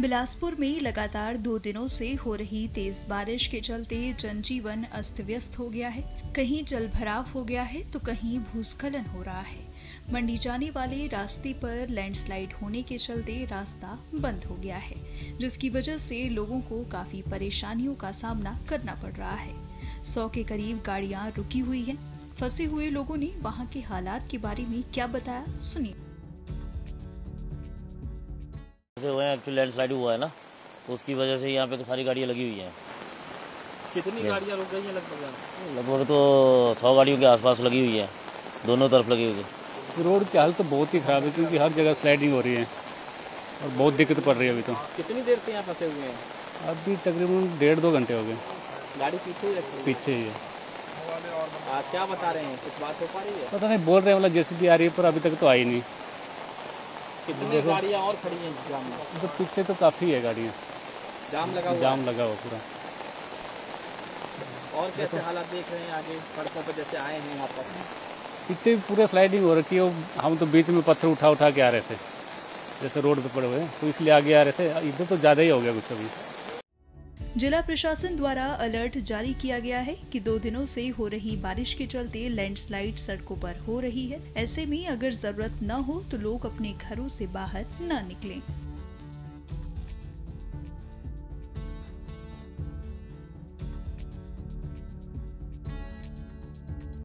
बिलासपुर में लगातार 2 दिनों से हो रही तेज बारिश के चलते जनजीवन अस्त व्यस्त हो गया है। कहीं जलभराव हो गया है तो कहीं भूस्खलन हो रहा है। मंडी जाने वाले रास्ते पर लैंडस्लाइड होने के चलते रास्ता बंद हो गया है, जिसकी वजह से लोगों को काफी परेशानियों का सामना करना पड़ रहा है। 100 के करीब गाड़ियां रुकी हुई हैं। फंसे हुए लोगों ने वहां के हालात के बारे में क्या बताया, सुनिए। एक्चुअली लैंडस्लाइड हुआ है ना, उसकी वजह से यहाँ पे सारी गाड़ियाँ लगी हुई हैं। कितनी गाड़ियाँ रुक गई हैं? लगभग तो 100 गाड़ियों के आसपास लगी हुई है, दोनों तरफ लगी हुई है। रोड की हालत तो बहुत ही खराब है, क्योंकि हर जगह स्लाइडिंग हो रही है और बहुत दिक्कत पड़ रही है। अभी तो कितनी देर से यहाँ फंसे हुए हैं? अभी तकरीबन 1.5-2 घंटे हो गए। गाड़ी पीछे ही है। क्या बता रहे हैं, कुछ बात हो पा रही है? पता नहीं, बोल रहे हैं वाला जेसीबी आ रही है, पर अभी तक तो आई नहीं। कितनी गाड़ियाँ और खड़ी हैं जाम में? तो पीछे तो काफ़ी है गाड़ियाँ, जाम लगा हुआ पूरा। और कैसे हालात देख रहे हैं आगे सड़कों पर जैसे आए हैं? यहाँ पर पीछे पूरा स्लाइडिंग हो रखी है। हम तो बीच में पत्थर उठा के आ रहे थे, जैसे रोड पे पड़े हुए, तो इसलिए आगे आ रहे थे। इधर तो ज़्यादा ही हो गया कुछ। अभी जिला प्रशासन द्वारा अलर्ट जारी किया गया है कि 2 दिनों से हो रही बारिश के चलते लैंडस्लाइड सड़कों पर हो रही है। ऐसे में अगर जरूरत न हो तो लोग अपने घरों से बाहर न निकलें।